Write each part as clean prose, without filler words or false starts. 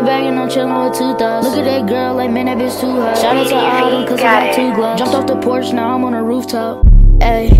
Still bagging, I'm chillin' with 2 thugs. Look at that girl, like man, that bitch too hot. Shout out to Autumn, cause I got 2 gloves. Jumped off the porch, now I'm on a rooftop. Ayy,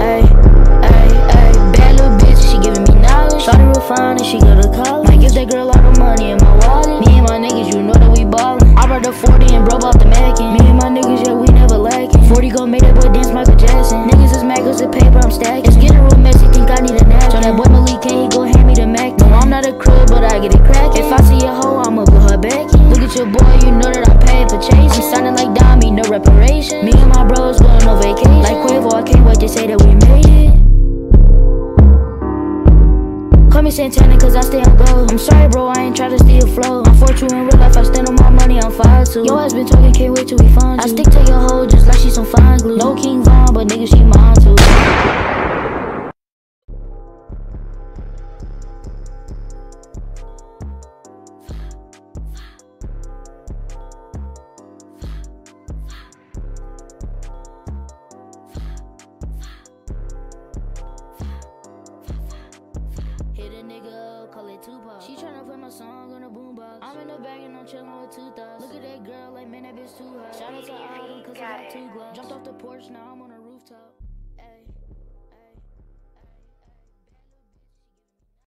ayy, ayy, ayy. Bad little bitch, she giving me knowledge. Started real fine and she go to college. Might give that girl all the money in my wallet. Me and my niggas, you know that we ballin'. I brought the 40 and bro bought the mannequin. Me and my niggas, yeah, we never lackin'. 40 gon' make that boy dance Michael Jackson. Niggas is mad cause the paper I'm stacking. It's getting real messy, think I need a nap. So that boy Malik, can he go hand me the Mac? No, I'm not a crib, but I get it crackin'. If I see a hoe, I'ma blow her back. Look at your boy, you know that I paid for chasing. I'm sounding like Dami, no reparation. Me and my bros going on vacation. Like Quavo, I can't wait to say that we made it. Call me Santana cause I stay on gold. I'm sorry bro, I ain't try to steal flow. I'm 4'2" in real life, I stand on my money, I'm 5'2". Your ass been talking, can't wait till we find you. I stick to your hoe just like she some fine glue. No King Von, but nigga she mine too. Tupac. She tryna play my song on a boombox. I'm in the bag and I'm chillin' with 2 thugs. Look at that girl, like man, that bitch too hot. Shout out to Autumn, cause I got 2 gloves. Jumped off the porch, now I'm